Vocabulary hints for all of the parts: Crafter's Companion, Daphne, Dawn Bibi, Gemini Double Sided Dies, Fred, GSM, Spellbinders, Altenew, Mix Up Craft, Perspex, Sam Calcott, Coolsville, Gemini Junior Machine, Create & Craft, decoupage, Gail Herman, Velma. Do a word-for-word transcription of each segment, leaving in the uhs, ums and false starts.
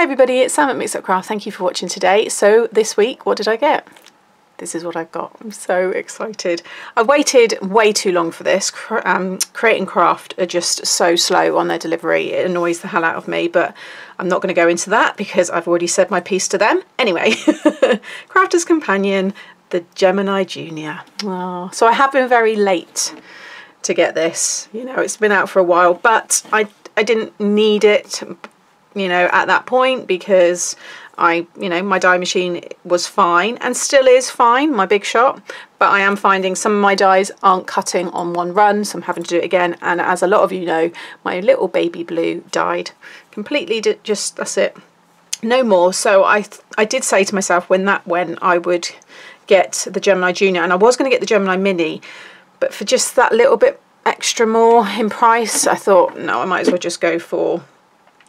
Hi everybody, it's Sam at Mix Up Craft. Thank you for watching today. So this week, what did I get? This is what I've got. I'm so excited. I waited way too long for this. Um, Create and Craft are just so slow on their delivery. It annoys the hell out of me, but I'm not going to go into that because I've already said my piece to them. Anyway, Crafter's Companion, the Gemini Junior. Oh, so I have been very late to get this. You know, it's been out for a while, but I, I didn't need it, you know, at that point, because I, you know, my dye machine was fine and still is fine, my big shot, but I am finding some of my dyes aren't cutting on one run, so I'm having to do it again. And as a lot of you know, my little baby blue died completely, just, that's it, no more. So I, I did say to myself when that went, I would get the Gemini Junior, and I was going to get the Gemini Mini, but for just that little bit extra more in price, I thought, no, I might as well just go for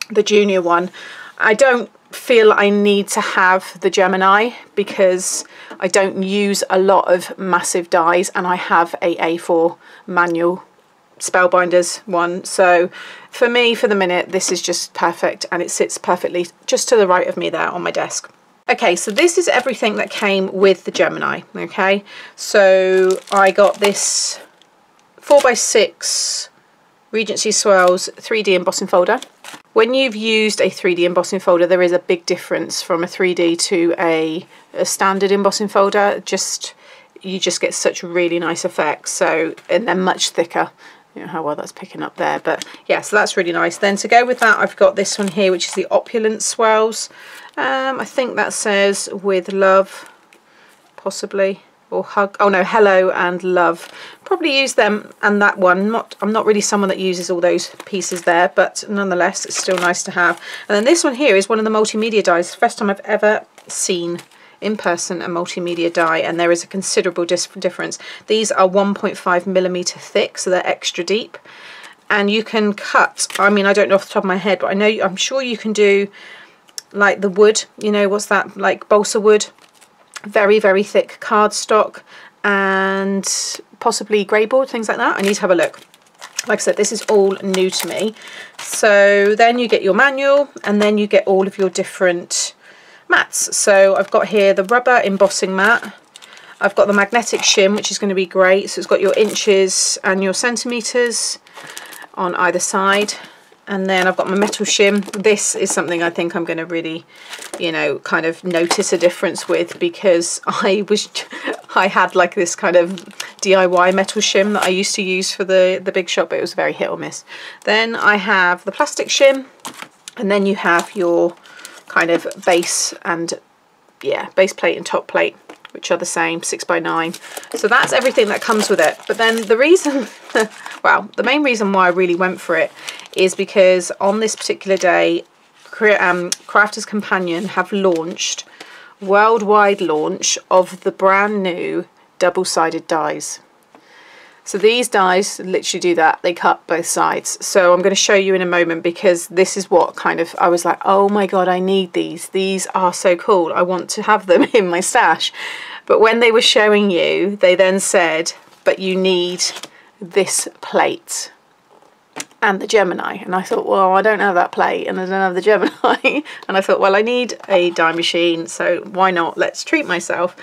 the Junior one. I don't feel I need to have the Gemini because I don't use a lot of massive dyes, and I have a A four manual Spellbinders one, so for me, for the minute, this is just perfect, and it sits perfectly just to the right of me there on my desk. Okay, so this is everything that came with the Gemini. Okay, so I got this four by six Regency Swirls three D embossing folder. When you've used a three D embossing folder, there is a big difference from a three D to a, a standard embossing folder. Just you just get such really nice effects. So, and they're much thicker. I don't know how well that's picking up there, but yeah, so that's really nice. Then to go with that, I've got this one here, which is the Opulent Swirls. Um, I think that says with love, possibly. Or hug, oh no, hello and love. Probably use them and that one. Not, I'm not really someone that uses all those pieces there, but nonetheless, it's still nice to have. And then this one here is one of the multimedia dies. First time I've ever seen in person a multimedia die, and there is a considerable difference. These are one point five millimeter thick, so they're extra deep. And you can cut, I mean, I don't know off the top of my head, but I know, I'm sure you can do like the wood, you know, what's that, like balsa wood. Very very thick cardstock and possibly grey board, things like that. I need to have a look. Like I said, this is all new to me. So then you get your manual, and then you get all of your different mats. So I've got here the rubber embossing mat. I've got the magnetic shim, which is going to be great. So it's got your inches and your centimetres on either side. And then I've got my metal shim. This is something I think I'm going to really, you know, kind of notice a difference with, because I was, I had like this kind of D I Y metal shim that I used to use for the, the big shop, but it was very hit or miss. Then I have the plastic shim, and then you have your kind of base and, yeah, base plate and top plate, which are the same, six by nine. So that's everything that comes with it. But then the reason, well, the main reason why I really went for it is because on this particular day, um, Crafter's Companion have launched, worldwide launch, of the brand new double-sided dies. So these dies literally do that, they cut both sides. So I'm going to show you in a moment, because this is what kind of, I was like, oh my god, I need these. These are so cool. I want to have them in my stash. But when they were showing you, they then said, but you need this plate and the Gemini. And I thought, well, I don't have that plate and I don't have the Gemini. And I thought, well, I need a dye machine, so why not? Let's treat myself.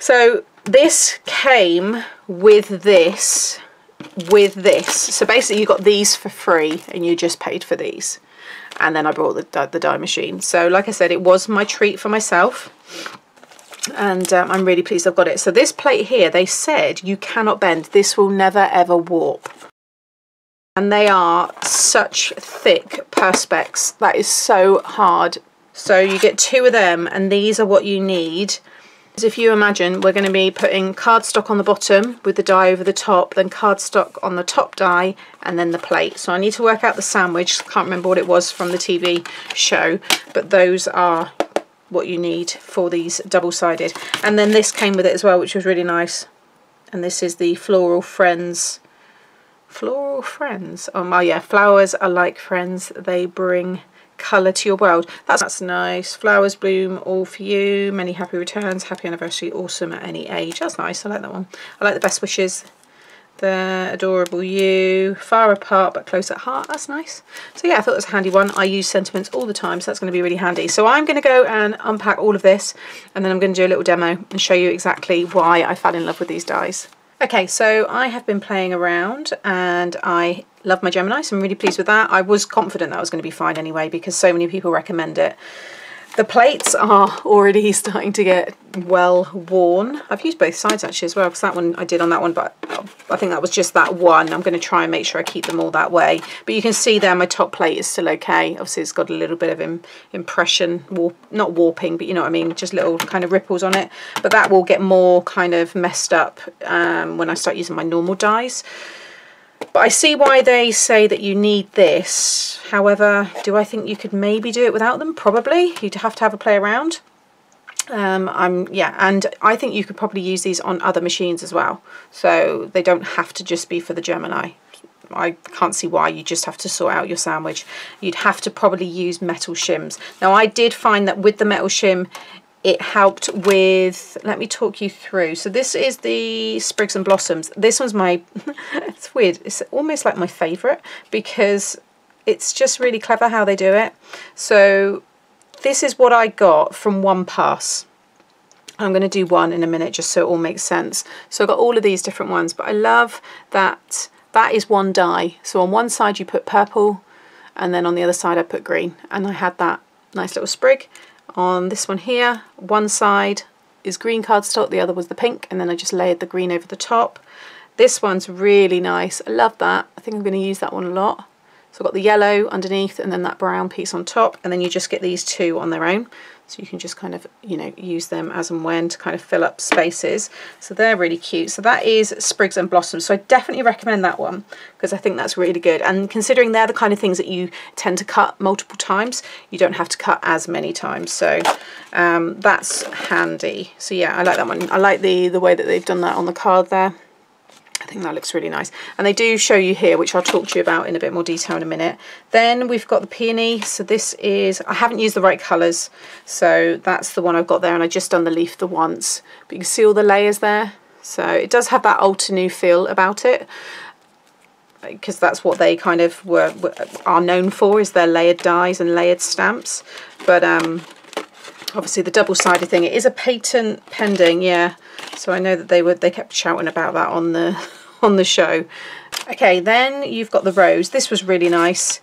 So this came with this, with this. So basically you got these for free and you just paid for these. And then I brought the, the dye machine. So like I said, it was my treat for myself. And um, I'm really pleased I've got it. So this plate here, they said you cannot bend. This will never ever warp. And they are such thick perspex. That is so hard. So you get two of them, and these are what you need. So if you imagine, we're going to be putting cardstock on the bottom with the die over the top, then cardstock on the top die, and then the plate. So I need to work out the sandwich. Can't remember what it was from the T V show, but those are what you need for these double-sided. And then this came with it as well, which was really nice. And this is the Floral Friends. Floral Friends. Oh my, yeah, flowers are like friends. They bring colour to your world. That's, that's nice. Flowers bloom all for you, many happy returns, happy anniversary, awesome at any age. That's nice. I like that one. I like the best wishes. the adorable you, far apart but close at heart. That's nice. So yeah, I thought it was a handy one. I use sentiments all the time, so that's going to be really handy. So I'm going to go and unpack all of this, and then I'm going to do a little demo and show you exactly why I fell in love with these dies. Okay, so I have been playing around and I love my Gemini, so I'm really pleased with that. I was confident that was going to be fine anyway because so many people recommend it. The plates are already starting to get well worn. I've used both sides actually as well, because that one I did on that one, but I think that was just that one. I'm going to try and make sure I keep them all that way. But you can see there my top plate is still okay. Obviously it's got a little bit of im impression, warp, not warping, but you know what I mean, just little kind of ripples on it. But that will get more kind of messed up um, when I start using my normal dies. But I see why they say that you need this. However, do I think you could maybe do it without them? Probably. You'd have to have a play around. Um, I'm yeah, and I think you could probably use these on other machines as well. So they don't have to just be for the Gemini. I can't see why you just have to sort out your sandwich. You'd have to probably use metal shims. Now I did find that with the metal shim, it helped with, let me talk you through. So this is the Sprigs and Blossoms. This one's my, it's weird, it's almost like my favourite because it's just really clever how they do it. So this is what I got from one pass. I'm going to do one in a minute just so it all makes sense. So I got all of these different ones, but I love that that is one die. So on one side you put purple and then on the other side I put green, and I had that nice little sprig. On this one here, one side is green cardstock, the other was the pink, and then I just layered the green over the top. This one's really nice, I love that. I think I'm going to use that one a lot. So I've got the yellow underneath and then that brown piece on top, and then you just get these two on their own. So you can just kind of, you know, use them as and when to kind of fill up spaces. So they're really cute. So that is Sprigs and Blossoms. So I definitely recommend that one because I think that's really good. And considering they're the kind of things that you tend to cut multiple times, you don't have to cut as many times. So um, that's handy. So yeah, I like that one. I like the, the way that they've done that on the card there. I think that looks really nice. And they do show you here, which I'll talk to you about in a bit more detail in a minute. Then we've got the peony. So this is, I haven't used the right colours. So that's the one I've got there, and I just done the leaf the once. But you can see all the layers there. So it does have that Altenew feel about it, because that's what they kind of were, are known for, is their layered dies and layered stamps. But um, obviously the double-sided thing, it is a patent pending, yeah. So I know that they were they kept shouting about that on the on the show. Okay, then you've got the rose. This was really nice,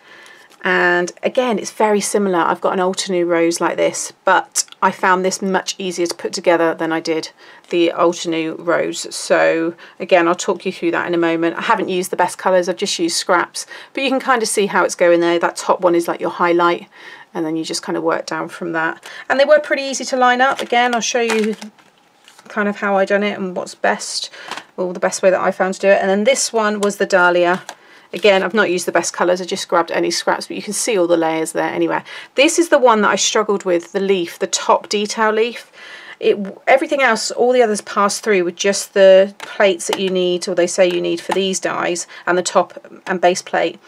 and again it's very similar. I've got an Altenew rose like this, but I found this much easier to put together than I did the Altenew rose. So again, I'll talk you through that in a moment. I haven't used the best colours, I've just used scraps, but you can kind of see how it's going there. That top one is like your highlight, and then you just kind of work down from that. And they were pretty easy to line up. Again, I'll show you kind of how I done it and what's best, or the best way that I found to do it. And then this one was the dahlia. Again, I've not used the best colours, I just grabbed any scraps, but you can see all the layers there anywhere. This is the one that I struggled with, the leaf, the top detail leaf. It, everything else, all the others pass through with just the plates that you need, or they say you need for these dies, and the top and base plate.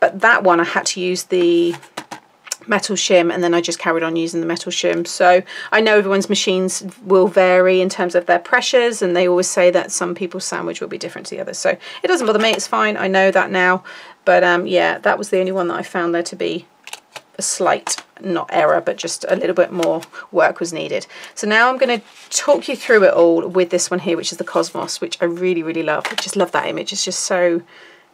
But that one I had to use the metal shim, and then I just carried on using the metal shim. So I know everyone's machines will vary in terms of their pressures, and they always say that some people's sandwich will be different to the others. So it doesn't bother me, it's fine, I know that now. But um, yeah, that was the only one that I found there to be a slight, not error, but just a little bit more work was needed. So now I'm going to talk you through it all with this one here, which is the Cosmos, which I really, really love. I just love that image, it's just so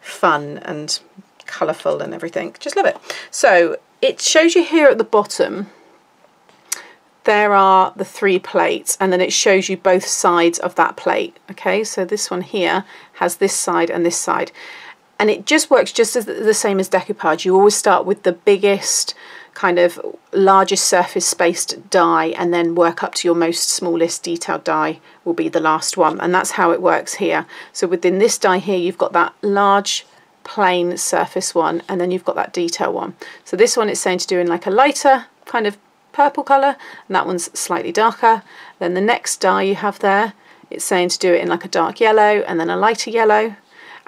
fun and colourful and everything, just love it. So it shows you here at the bottom, there are the three plates, and then it shows you both sides of that plate. Okay, so this one here has this side and this side. And it just works just as the same as decoupage. You always start with the biggest, kind of largest surface spaced die, and then work up to your most smallest detailed die will be the last one. And that's how it works here. So within this die here, you've got that large plain surface one, and then you've got that detail one. So this one it's saying to do in like a lighter kind of purple colour, and that one's slightly darker. Then the next die you have there, it's saying to do it in like a dark yellow and then a lighter yellow.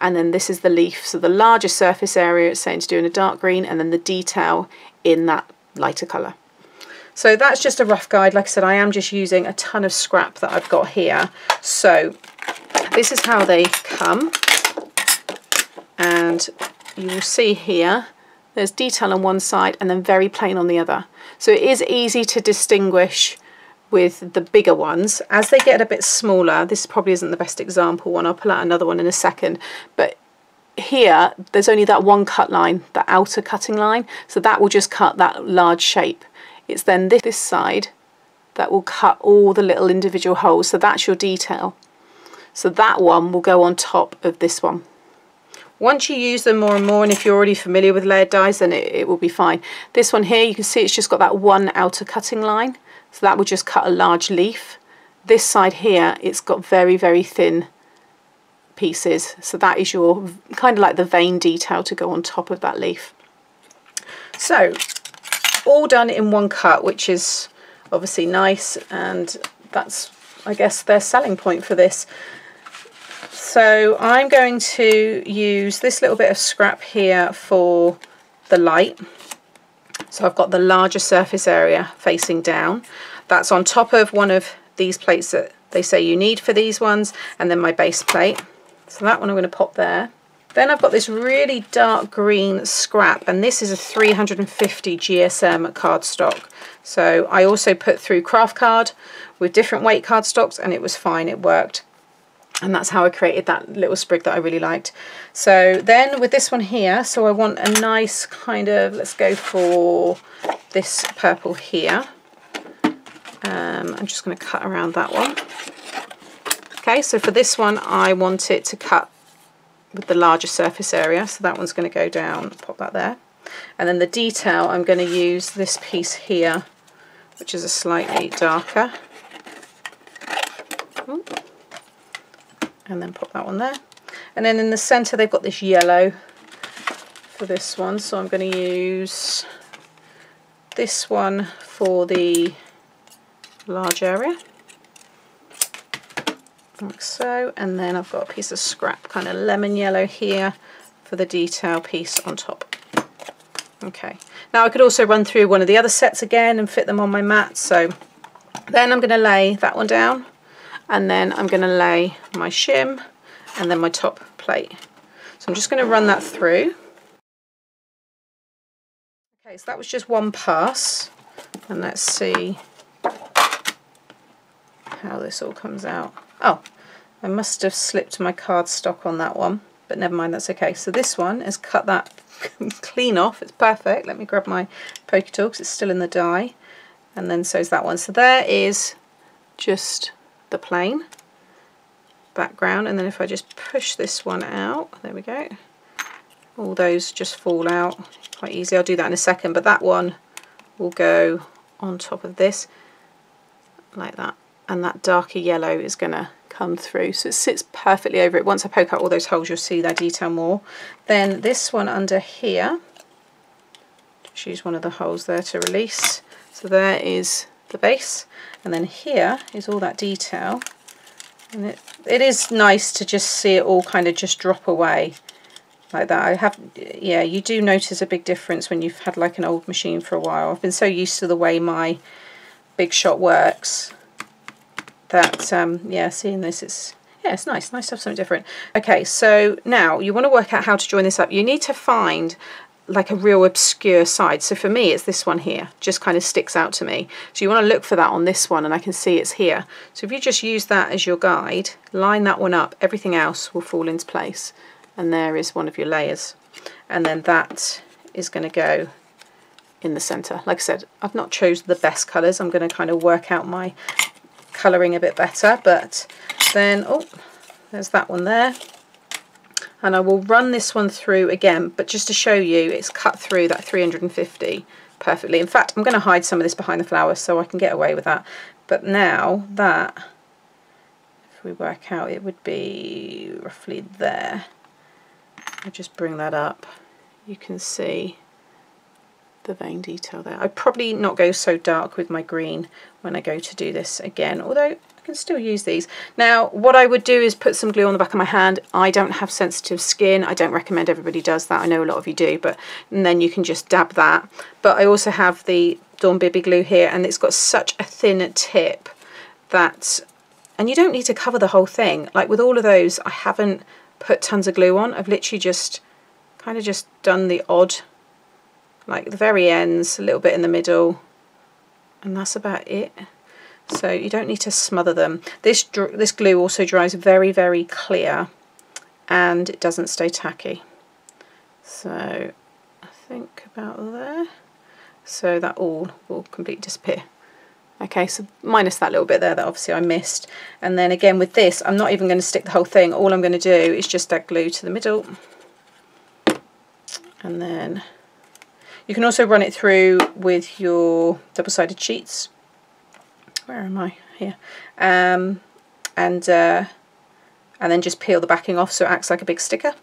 And then this is the leaf, so the larger surface area it's saying to do in a dark green, and then the detail in that lighter colour. So that's just a rough guide. Like I said, I am just using a ton of scrap that I've got here. So this is how they come. and you will see here there's detail on one side and then very plain on the other. So it is easy to distinguish with the bigger ones. As they get a bit smaller, this probably isn't the best example one, I'll pull out another one in a second, but here there's only that one cut line, the outer cutting line, so that will just cut that large shape. It's then this, this side that will cut all the little individual holes, so that's your detail. So that one will go on top of this one. Once you use them more and more, and if you're already familiar with layered dies, then it, it will be fine. This one here, you can see it's just got that one outer cutting line, so that will just cut a large leaf. This side here, it's got very, very thin pieces, so that is your kind of like the vein detail to go on top of that leaf. So all done in one cut, which is obviously nice, and that's, I guess, their selling point for this. So I'm going to use this little bit of scrap here for the light. So I've got the larger surface area facing down. That's on top of one of these plates that they say you need for these ones, and then my base plate. So that one I'm going to pop there. Then I've got this really dark green scrap, and this is a three hundred fifty G S M cardstock. So I also put through craft card with different weight cardstocks, and it was fine, it worked. And that's how I created that little sprig that I really liked. So then with this one here, so I want a nice kind of, let's go for this purple here. Um, I'm just going to cut around that one. Okay, so for this one, I want it to cut with the larger surface area, so that one's going to go down, pop that there. And then the detail, I'm going to use this piece here, which is a slightly darker. Ooh. And then pop that one there. And then in the centre, they've got this yellow for this one, so I'm going to use this one for the large area, like so. And then I've got a piece of scrap, kind of lemon yellow here, for the detail piece on top. Okay, now I could also run through one of the other sets again and fit them on my mat. So then I'm going to lay that one down, and then I'm going to lay my shim and then my top plate. So I'm just going to run that through. Okay, so that was just one pass, and let's see how this all comes out. Oh, I must have slipped my cardstock on that one, but never mind, that's okay. So this one has cut that clean off, it's perfect. Let me grab my poke tool because it's still in the die, and then so's that one. So there is just the plain background, and then if I just push this one out, there we go, all those just fall out quite easy. I'll do that in a second, but that one will go on top of this like that, and that darker yellow is going to come through, so it sits perfectly over it. Once I poke out all those holes, you'll see that detail more. Then this one under here, just use one of the holes there to release, so there is the base, and then here is all that detail. And it, it is nice to just see it all kind of just drop away like that. I have, yeah, you do notice a big difference when you've had like an old machine for a while. I've been so used to the way my Big Shot works that um, yeah, seeing this, it's, yeah, it's nice, nice to have something different. Okay, so now you want to work out how to join this up. You need to find like a real obscure side. So for me, it's this one here, just kind of sticks out to me. So you want to look for that on this one, and I can see it's here. So if you just use that as your guide, line that one up, everything else will fall into place. And there is one of your layers. And then that is going to go in the center. Like I said, I've not chosen the best colors. I'm going to kind of work out my coloring a bit better, but then, oh, there's that one there. And I will run this one through again, but just to show you, it's cut through that three hundred fifty perfectly. In fact, I'm going to hide some of this behind the flowers so I can get away with that. But now that, if we work out, it would be roughly there. I'll just bring that up. You can see the vein detail there. I'd probably not go so dark with my green when I go to do this again, although can still use these. Now what I would do is put some glue on the back of my hand. I don't have sensitive skin, I don't recommend everybody does that, I know a lot of you do, but and then you can just dab that. But I also have the Dawn Bibi glue here, and it's got such a thin tip that, and you don't need to cover the whole thing. Like with all of those, I haven't put tons of glue on, I've literally just kind of just done the odd, like the very ends, a little bit in the middle, and that's about it. So you don't need to smother them. This, this glue also dries very, very clear and it doesn't stay tacky. So I think about there. So that all will completely disappear. Okay, so minus that little bit there that obviously I missed. And then again with this, I'm not even going to stick the whole thing. All I'm going to do is just add glue to the middle. And then you can also run it through with your double-sided sheets. Where am I? Here. Um, and, uh, and then just peel the backing off so it acts like a big sticker.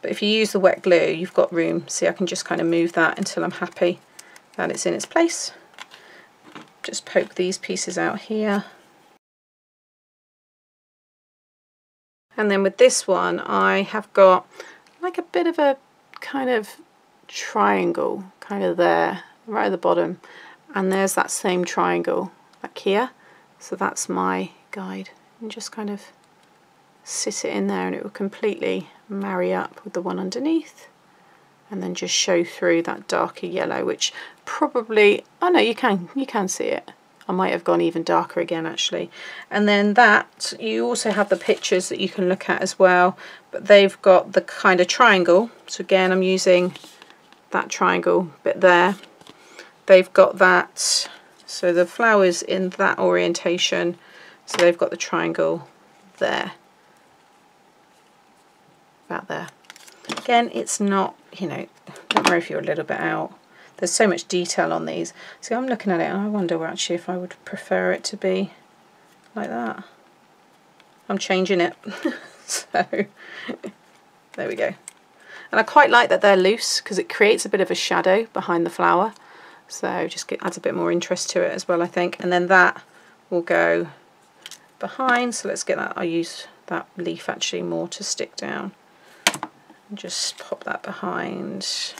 But if you use the wet glue, you've got room. See, I can just kind of move that until I'm happy that it's in its place. Just poke these pieces out here. And then with this one, I have got like a bit of a kind of triangle kind of there, right at the bottom. And there's that same triangle back here. So that's my guide. And just kind of sit it in there and it will completely marry up with the one underneath. And then just show through that darker yellow, which probably, oh no, you can you can see it. I might have gone even darker again actually. And then that, you also have the pictures that you can look at as well, but they've got the kind of triangle. So again, I'm using that triangle bit there. They've got that, so the flowers in that orientation, so they've got the triangle there, about there. Again, it's not, you know, don't worry if you're a little bit out. There's so much detail on these. See, I'm looking at it and I wonder actually if I would prefer it to be like that. I'm changing it. So, there we go. And I quite like that they're loose because it creates a bit of a shadow behind the flower. So just get, adds a bit more interest to it as well, I think. And then that will go behind. So let's get that. I'll use that leaf actually more to stick down. And just pop that behind.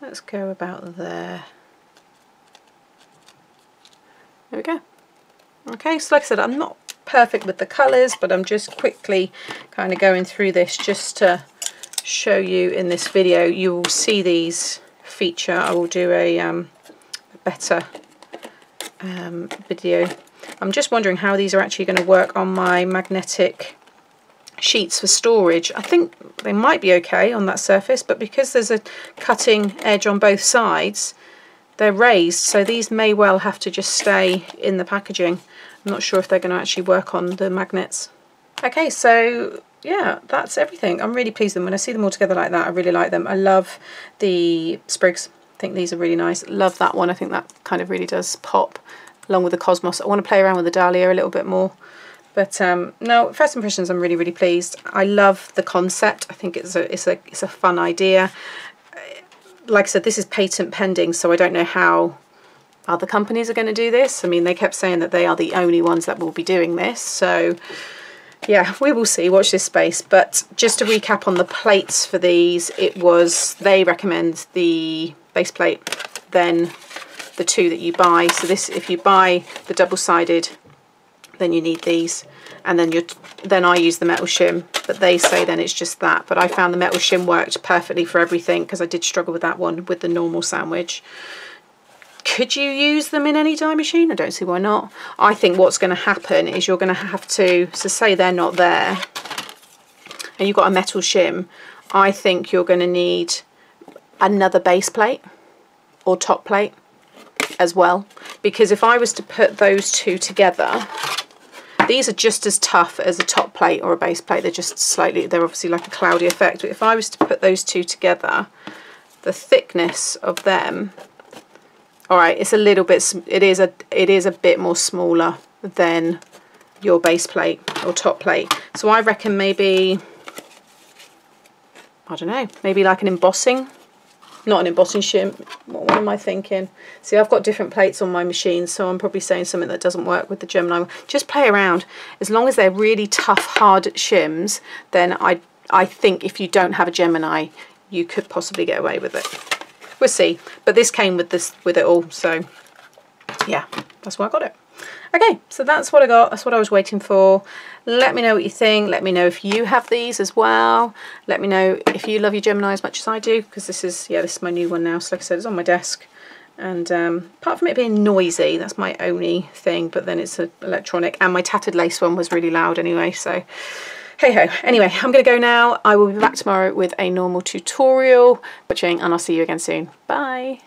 Let's go about there. There we go. Okay, so like I said, I'm not perfect with the colours, but I'm just quickly kind of going through this just to show you in this video. You will see these feature. I will do a, um, a better um, video. I'm just wondering how these are actually going to work on my magnetic sheets for storage. I think they might be okay on that surface, but because there's a cutting edge on both sides, they're raised, so these may well have to just stay in the packaging. I'm not sure if they're going to actually work on the magnets. Okay, so yeah, that's everything. I'm really pleased with them. When I see them all together like that, I really like them. I love the sprigs. I think these are really nice. Love that one. I think that kind of really does pop along with the cosmos. I want to play around with the dahlia a little bit more. But um, no, first impressions, I'm really, really pleased. I love the concept. I think it's a, it's a, it's a fun idea. Like I said, this is patent pending, so I don't know how other companies are going to do this. I mean, they kept saying that they are the only ones that will be doing this. So yeah, we will see. Watch this space. But just to recap on the plates for these, it was, they recommend the base plate, then the two that you buy. So this, if you buy the double-sided, then you need these, and then you then I use the metal shim, but they say then it's just that. But I found the metal shim worked perfectly for everything because I did struggle with that one with the normal sandwich. Could you use them in any dye machine? I don't see why not. I think what's going to happen is you're going to have to, so say they're not there and you've got a metal shim, I think you're going to need another base plate or top plate as well, because if I was to put those two together, these are just as tough as a top plate or a base plate. They're just slightly, they're obviously like a cloudy effect. But if I was to put those two together, the thickness of them, all right, it's a little bit, it is a, it is a bit more smaller than your base plate or top plate. So I reckon maybe, I don't know, maybe like an embossing, not an embossing shim. What am I thinking? See, I've got different plates on my machine, so I'm probably saying something that doesn't work with the Gemini. Just play around. As long as they're really tough, hard shims, then I, I think if you don't have a Gemini, you could possibly get away with it. We'll see. But this came with this, with it all, so yeah. that's why I got it. Okay, so that's what I got, that's what I was waiting for. Let me know what you think, let me know if you have these as well, let me know if you love your Gemini as much as I do, because this is, yeah, this is my new one now, so like I said, it's on my desk, and um, apart from it being noisy, that's my only thing, but then it's an electronic, and my tattered lace one was really loud anyway, so hey ho. Anyway, I'm going to go now, I will be back tomorrow with a normal tutorial, butching, and I'll see you again soon, bye!